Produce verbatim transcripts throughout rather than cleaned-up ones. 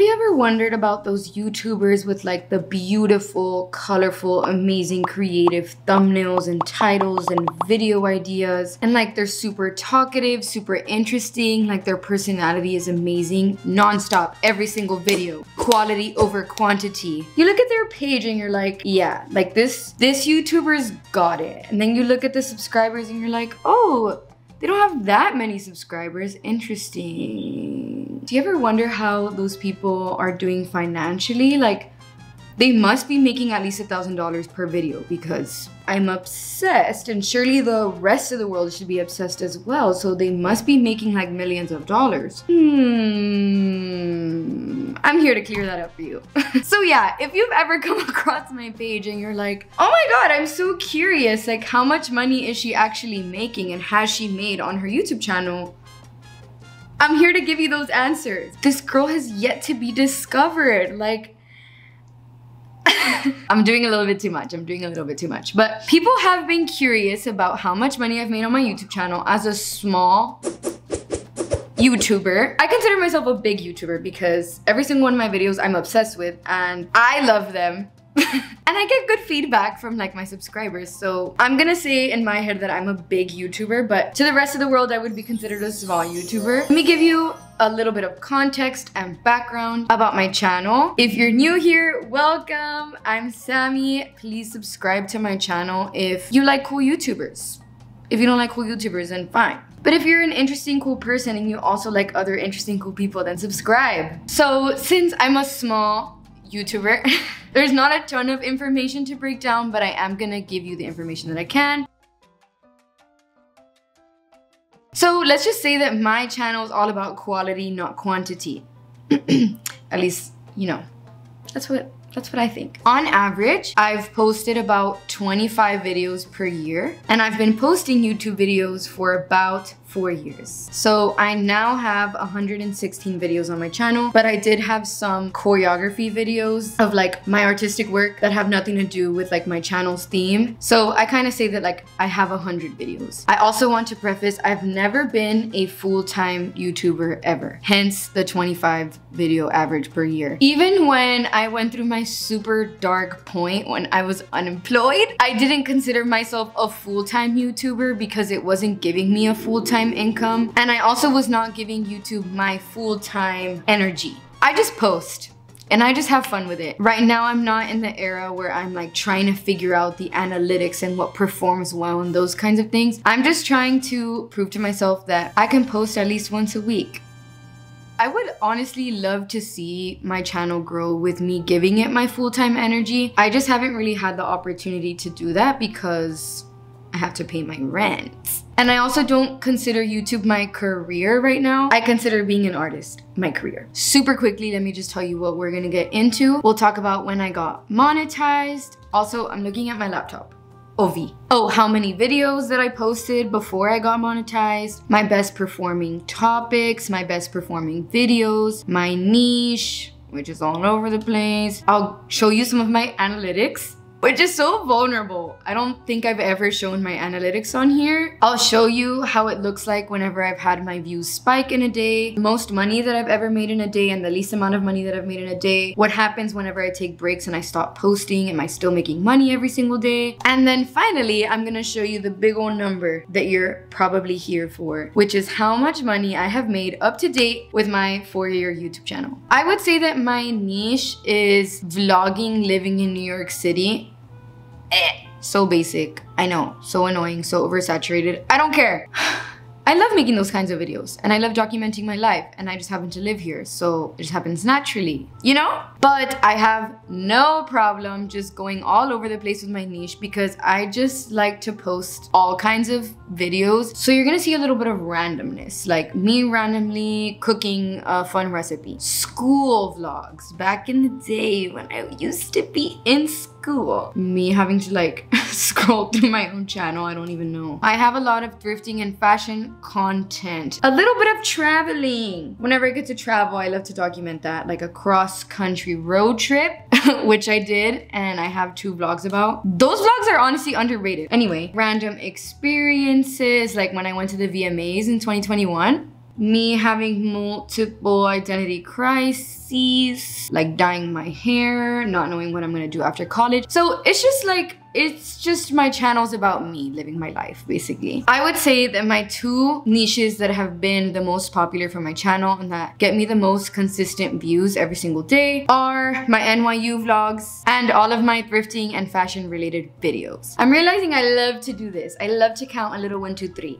Have you ever wondered about those YouTubers with like the beautiful, colorful, amazing, creative thumbnails and titles and video ideas, and like they're super talkative, super interesting, like their personality is amazing, nonstop, every single video, quality over quantity. You look at their page and you're like, yeah, like this, this YouTuber's got it. And then you look at the subscribers and you're like, oh, they don't have that many subscribers, interesting. Do you ever wonder how those people are doing financially? Like, they must be making at least a thousand dollars per video because I'm obsessed, and surely the rest of the world should be obsessed as well, so they must be making like millions of dollars. Hmm, I'm here to clear that up for you. So yeah, if you've ever come across my page and you're like, oh my god, I'm so curious, like how much money is she actually making and has she made on her YouTube channel? I'm here to give you those answers. This girl has yet to be discovered, like, I'm doing a little bit too much, I'm doing a little bit too much. But people have been curious about how much money I've made on my YouTube channel as a small YouTuber. I consider myself a big YouTuber because every single one of my videos I'm obsessed with and I love them. And I get good feedback from like my subscribers, so I'm gonna say in my head that I'm a big YouTuber, but to the rest of the world I would be considered a small YouTuber. Let me give you a little bit of context and background about my channel. If you're new here, welcome! I'm Sammy. Please subscribe to my channel if you like cool YouTubers. If you don't like cool YouTubers, then fine. But if you're an interesting, cool person and you also like other interesting, cool people, then subscribe. So since I'm a small YouTuber, there's not a ton of information to break down, but I am gonna give you the information that I can. So let's just say that my channel is all about quality, not quantity. At least, you know, that's what that's what I think. On average, I've posted about twenty-five videos per year, and I've been posting YouTube videos for about four years. So I now have one hundred sixteen videos on my channel, but I did have some choreography videos of like my artistic work that have nothing to do with like my channel's theme. So I kind of say that like I have one hundred videos. I also want to preface, I've never been a full-time YouTuber ever, hence the twenty-five video average per year. Even when I went through my super dark point when I was unemployed, I didn't consider myself a full-time YouTuber because it wasn't giving me a full-time income, and I also was not giving YouTube my full-time energy. I just post and I just have fun with it. Right now I'm not in the era where I'm like trying to figure out the analytics and what performs well and those kinds of things. I'm just trying to prove to myself that I can post at least once a week. I would honestly love to see my channel grow with me giving it my full-time energy. I just haven't really had the opportunity to do that because I have to pay my rent. And I also don't consider YouTube my career right now. I consider being an artist my career. Super quickly, let me just tell you what we're gonna get into. We'll talk about when I got monetized. Also, I'm looking at my laptop. O V. Oh, how many videos that I posted before I got monetized, my best performing topics, my best performing videos, my niche, which is all over the place. I'll show you some of my analytics, which is so vulnerable. I don't think I've ever shown my analytics on here. I'll show you how it looks like whenever I've had my views spike in a day, the most money that I've ever made in a day and the least amount of money that I've made in a day, what happens whenever I take breaks and I stop posting, am I still making money every single day? And then finally, I'm gonna show you the big old number that you're probably here for, which is how much money I have made up to date with my four-year YouTube channel. I would say that my niche is vlogging, living in New York City. Eh, so basic, I know, so annoying, so oversaturated, I don't care. I love making those kinds of videos and I love documenting my life, and I just happen to live here, so it just happens naturally, you know? But I have no problem just going all over the place with my niche because I just like to post all kinds of videos. So you're gonna see a little bit of randomness, like me randomly cooking a fun recipe, school vlogs back in the day when I used to be in school. Cool. Me having to like scroll through my own channel, I don't even know. I have a lot of thrifting and fashion content. A little bit of traveling. Whenever I get to travel, I love to document that, like a cross-country road trip, which I did and I have two vlogs about. Those vlogs are honestly underrated. Anyway, random experiences, like when I went to the V M As in twenty twenty-one. me having multiple identity crises, like dyeing my hair, not knowing what I'm gonna do after college. So it's just like, it's just my channel's about me living my life, basically. I would say that my two niches that have been the most popular for my channel and that get me the most consistent views every single day are my N Y U vlogs and all of my thrifting and fashion related videos. I'm realizing I love to do this. I love to count a little one, two, three.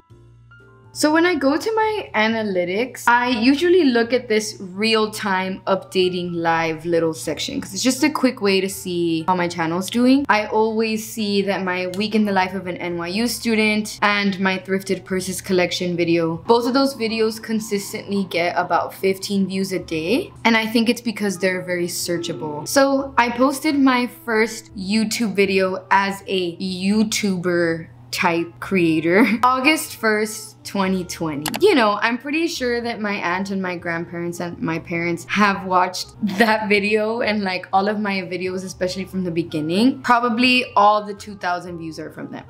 So when I go to my analytics, I usually look at this real-time updating live little section because it's just a quick way to see how my channel's doing. I always see that my week in the life of an N Y U student and my thrifted purses collection video, both of those videos consistently get about fifteen views a day, and I think it's because they're very searchable. So I posted my first YouTube video as a YouTuber type creator August first twenty twenty. You know, I'm pretty sure that my aunt and my grandparents and my parents have watched that video, and like all of my videos, especially from the beginning, probably all the two thousand views are from them.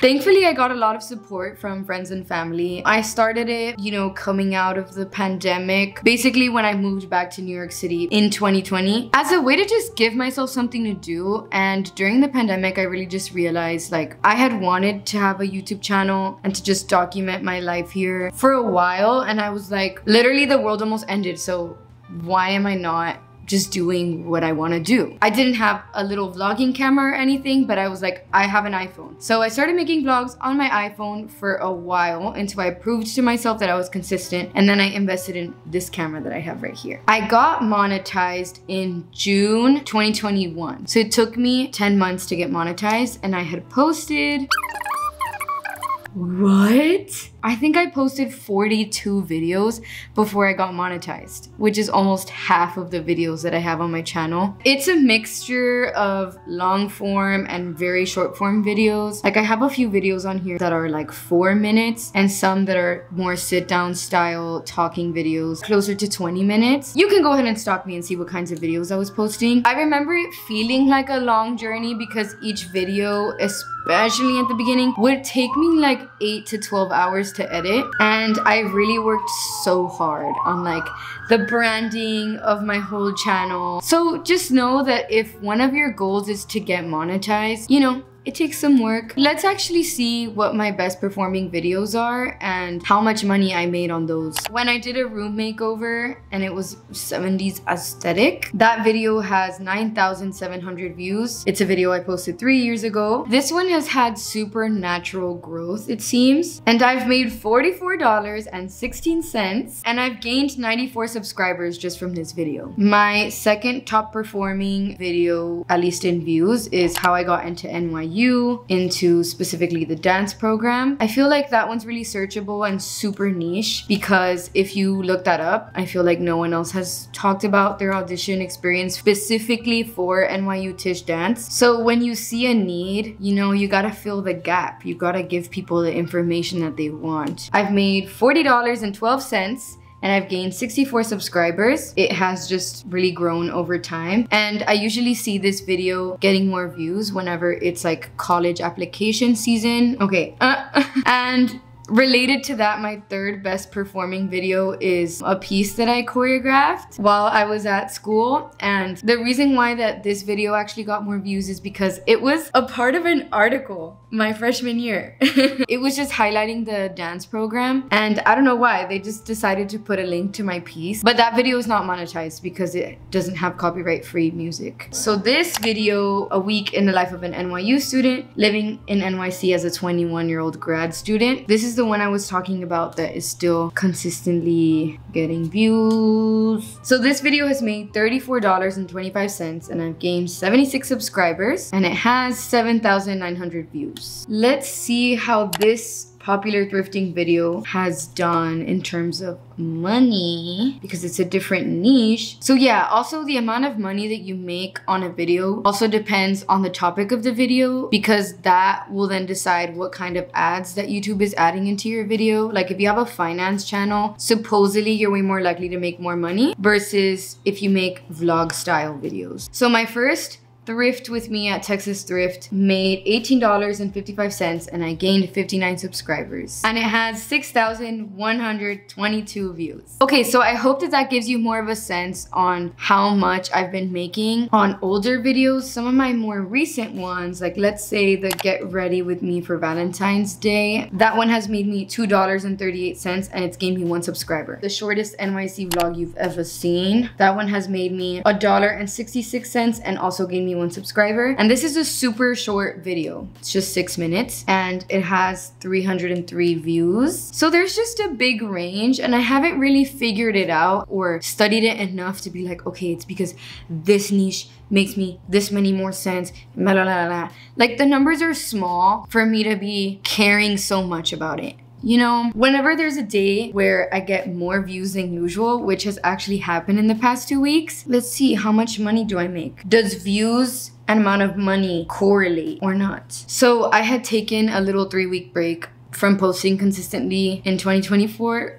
Thankfully, I got a lot of support from friends and family. I started it, you know, coming out of the pandemic, basically when I moved back to New York City in twenty twenty, as a way to just give myself something to do. And during the pandemic, I really just realized like I had wanted to have a YouTube channel and to just document my life here for a while. And I was like, literally the world almost ended. So why am I not just doing what I want to do? I didn't have a little vlogging camera or anything, but I was like, I have an iPhone. So I started making vlogs on my iPhone for a while until I proved to myself that I was consistent, and then I invested in this camera that I have right here. I got monetized in June twenty twenty-one. So it took me ten months to get monetized, and I had posted... What? I think I posted forty-two videos before I got monetized, which is almost half of the videos that I have on my channel. It's a mixture of long form and very short form videos. Like I have a few videos on here that are like four minutes and some that are more sit down style talking videos closer to twenty minutes. You can go ahead and stalk me and see what kinds of videos I was posting. I remember it feeling like a long journey because each video, especially at the beginning, would take me like eight to twelve hours to edit, and I really worked so hard on like the branding of my whole channel. So just know that if one of your goals is to get monetized, you know, it takes some work. Let's actually see what my best performing videos are and how much money I made on those. When I did a room makeover and it was seventies aesthetic, that video has nine thousand seven hundred views. It's a video I posted three years ago. This one has had supernatural growth, it seems. And I've made forty-four dollars and sixteen cents, and I've gained ninety-four subscribers just from this video. My second top performing video, at least in views, is how I got into N Y U. You into specifically the dance program. I feel like that one's really searchable and super niche because if you look that up, I feel like no one else has talked about their audition experience specifically for N Y U Tisch dance. So when you see a need, you know, you gotta fill the gap. You gotta give people the information that they want. I've made forty dollars and twelve cents. And I've gained sixty-four subscribers. It has just really grown over time. And I usually see this video getting more views whenever it's like college application season. Okay, uh, and related to that, my third best performing video is a piece that I choreographed while I was at school. And the reason why that this video actually got more views is because it was a part of an article my freshman year. It was just highlighting the dance program. And I don't know why, they just decided to put a link to my piece. But that video is not monetized because it doesn't have copyright-free music. So this video, a week in the life of an N Y U student, living in N Y C as a twenty-one-year-old grad student. This is the one I was talking about that is still consistently getting views. So this video has made thirty-four dollars and twenty-five cents, and I've gained seventy-six subscribers, and it has seven thousand nine hundred views. Let's see how this popular thrifting video has done in terms of money because it's a different niche. So yeah, also the amount of money that you make on a video also depends on the topic of the video because that will then decide what kind of ads that YouTube is adding into your video. Like if you have a finance channel, supposedly you're way more likely to make more money versus if you make vlog style videos. So my first thrift with me at Texas Thrift made eighteen dollars and fifty-five cents and I gained fifty-nine subscribers. And it has six thousand one hundred twenty-two views. Okay, so I hope that that gives you more of a sense on how much I've been making on older videos. Some of my more recent ones, like let's say the Get Ready With Me for Valentine's Day, that one has made me two dollars and thirty-eight cents and it's gained me one subscriber. The shortest N Y C vlog you've ever seen, that one has made me a dollar and sixty-six cents and also gave me one subscriber. And this is a super short video. It's just six minutes and it has three hundred three views. So there's just a big range and I haven't really figured it out or studied it enough to be like, okay, it's because this niche makes me this many more sense, blah, blah, blah, blah. Like the numbers are small for me to be caring so much about it. You know, whenever there's a day where I get more views than usual, which has actually happened in the past two weeks, let's see, how much money do I make? Does views and amount of money correlate or not? So I had taken a little three week break from posting consistently in twenty twenty-four.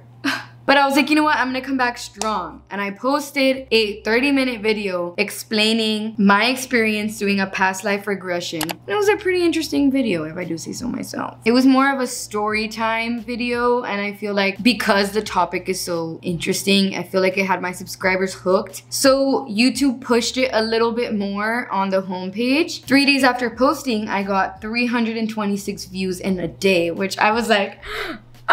But I was like, you know what, I'm gonna come back strong. And I posted a thirty minute video explaining my experience doing a past life regression. And it was a pretty interesting video, if I do say so myself. It was more of a story time video. And I feel like because the topic is so interesting, I feel like it had my subscribers hooked. So YouTube pushed it a little bit more on the homepage. Three days after posting, I got three hundred twenty-six views in a day, which I was like,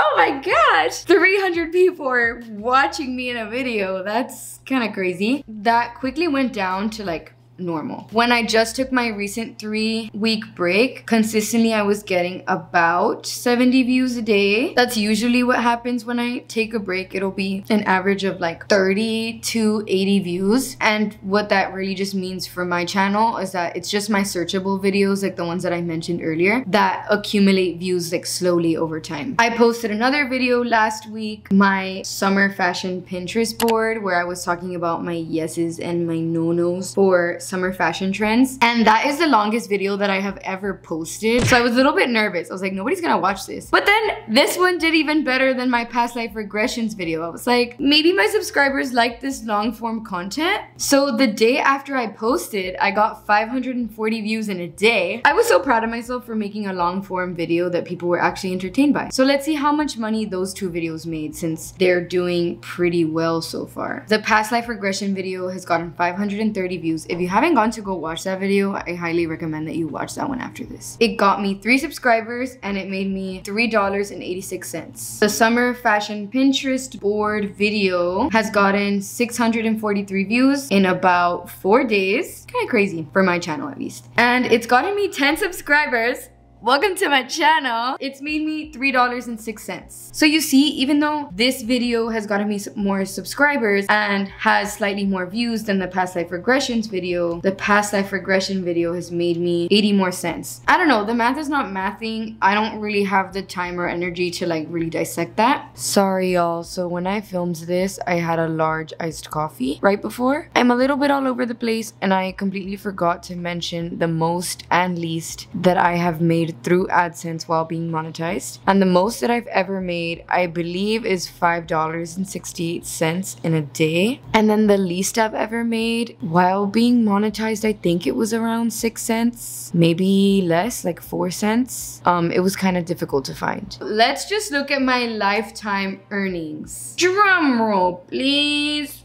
oh my gosh, three hundred people are watching me in a video. That's kind of crazy. That quickly went down to like normal. When I just took my recent three week break, consistently I was getting about seventy views a day. That's usually what happens when I take a break. It'll be an average of like thirty to eighty views. And what that really just means for my channel is that it's just my searchable videos, like the ones that I mentioned earlier, that accumulate views like slowly over time. I posted another video last week, my summer fashion Pinterest board, where I was talking about my yeses and my no-nos for summer fashion trends, and that is the longest video that I have ever posted. So I was a little bit nervous. I was like, nobody's gonna watch this. But then this one did even better than my past life regressions video. I was like, maybe my subscribers like this long form content. So the day after I posted, I got five hundred forty views in a day. I was so proud of myself for making a long form video that people were actually entertained by. So let's see how much money those two videos made, since they're doing pretty well so far. The past life regression video has gotten five hundred thirty views. If you If you haven't gone to go watch that video, I highly recommend that you watch that one after this. It got me three subscribers and it made me three dollars and eighty-six cents. The summer fashion Pinterest board video has gotten six hundred forty-three views in about four days. Kind of crazy for my channel at least. And it's gotten me ten subscribers. Welcome to my channel. It's made me three dollars and six cents. So you see, even though this video has gotten me more subscribers and has slightly more views than the past life regressions video, the past life regression video has made me eighty more cents. I don't know, the math is not mathing. I don't really have the time or energy to like really dissect that. Sorry y'all, so when I filmed this, I had a large iced coffee right before. I'm a little bit all over the place and I completely forgot to mention the most and least that I have made through AdSense while being monetized. And the most that I've ever made, I believe, is five dollars and sixty-eight cents in a day. And then the least I've ever made while being monetized, I think it was around six cents, maybe less, like four cents. Um, it was kind of difficult to find. Let's just look at my lifetime earnings. Drum roll, please.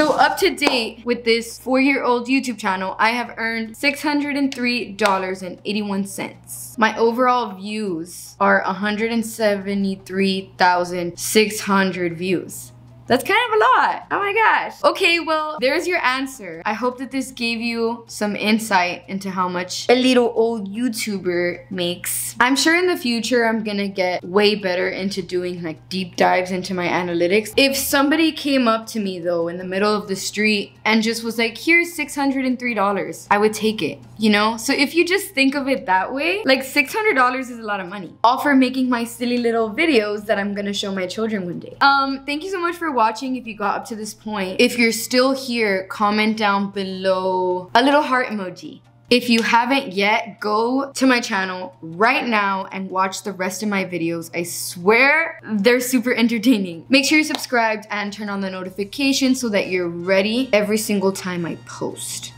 So up to date with this four-year-old YouTube channel, I have earned six hundred three dollars and eighty-one cents. My overall views are one hundred seventy-three thousand six hundred views. That's kind of a lot. Oh my gosh. Okay, well, there's your answer. I hope that this gave you some insight into how much a little old YouTuber makes. I'm sure in the future, I'm gonna get way better into doing like deep dives into my analytics. If somebody came up to me though, in the middle of the street and just was like, here's six hundred three dollars, I would take it, you know? So if you just think of it that way, like six hundred dollars is a lot of money. All for making my silly little videos that I'm gonna show my children one day. Um, thank you so much for watching. watching if you got up to this point. If you're still here, comment down below a little heart emoji. If you haven't yet, go to my channel right now and watch the rest of my videos. I swear they're super entertaining. Make sure you're subscribed and turn on the notifications so that you're ready every single time I post.